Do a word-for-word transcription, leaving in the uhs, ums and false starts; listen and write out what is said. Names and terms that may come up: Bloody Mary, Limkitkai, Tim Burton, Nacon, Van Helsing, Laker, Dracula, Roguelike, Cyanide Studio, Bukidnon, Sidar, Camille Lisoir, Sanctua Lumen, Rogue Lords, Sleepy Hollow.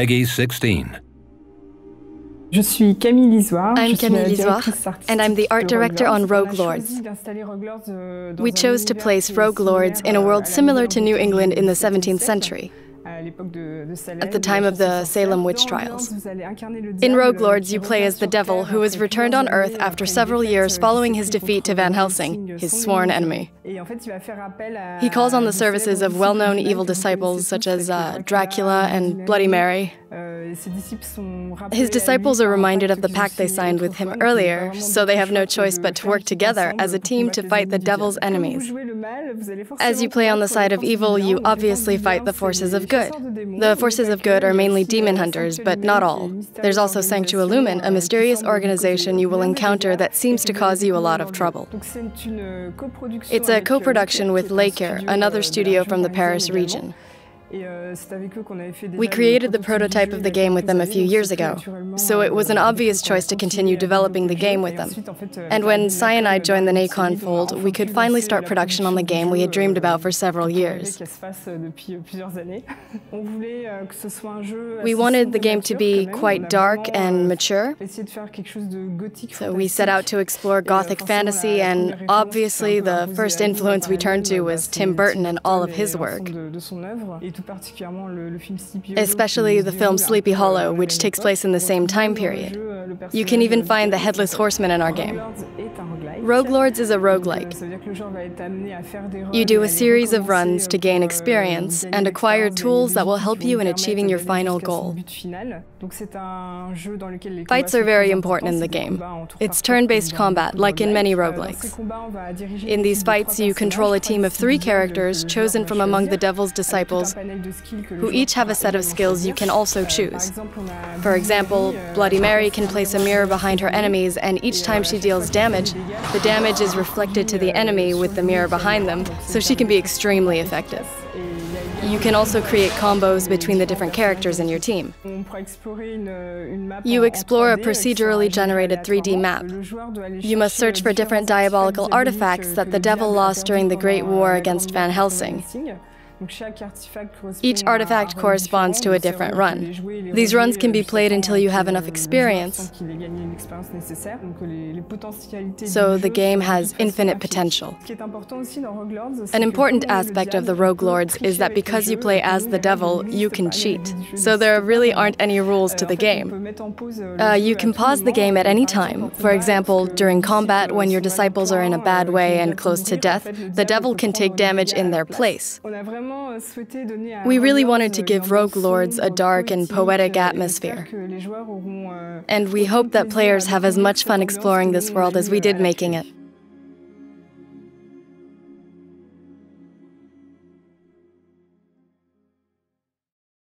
Peggy sixteen. Je suis Camille Lisoir. I'm Camille Lisoir, and I'm the art director on Rogue Lords. We chose to place Rogue Lords in a world similar to New England in the seventeenth century, at the time of the Salem witch trials. In Rogue Lords, you play as the devil who was returned on Earth after several years following his defeat to Van Helsing, his sworn enemy. He calls on the services of well-known evil disciples such as uh, Dracula and Bloody Mary. His disciples are reminded of the pact they signed with him earlier, so they have no choice but to work together as a team to fight the devil's enemies. As you play on the side of evil, you obviously fight the forces of good. The forces of good are mainly demon hunters, but not all. There's also Sanctua Lumen, a mysterious organization you will encounter that seems to cause you a lot of trouble. It's a co-production with Laker, another studio from the Paris region. We created the prototype of the game with them a few years ago, so it was an obvious choice to continue developing the game with them. And when Cyanide joined the Nacon fold, we could finally start production on the game we had dreamed about for several years. We wanted the game to be quite dark and mature, so we set out to explore gothic fantasy, and obviously the first influence we turned to was Tim Burton and all of his work. Especially the film Sleepy Hollow, which takes place in the same time period. You can even find the Headless Horseman in our game. Rogue Lords is a roguelike. You do a series of runs to gain experience and acquire tools that will help you in achieving your final goal. Fights are very important in the game. It's turn-based combat, like in many roguelikes. In these fights, you control a team of three characters chosen from among the devil's disciples, who each have a set of skills you can also choose. For example, Bloody Mary can place a mirror behind her enemies, and each time she deals damage, the damage is reflected to the enemy with the mirror behind them, so she can be extremely effective. You can also create combos between the different characters in your team. You explore a procedurally generated three D map. You must search for different diabolical artifacts that the devil lost during the Great War against Van Helsing. Each artifact corresponds to a different run. These runs can be played until you have enough experience, so the game has infinite potential. An important aspect of the Rogue Lords is that because you play as the devil, you can cheat, so there really aren't any rules to the game. Uh, you can pause the game at any time. For example, during combat, when your disciples are in a bad way and close to death, the devil can take damage in their place. We really wanted to give Rogue Lords a dark and poetic atmosphere, and we hope that players have as much fun exploring this world as we did making it.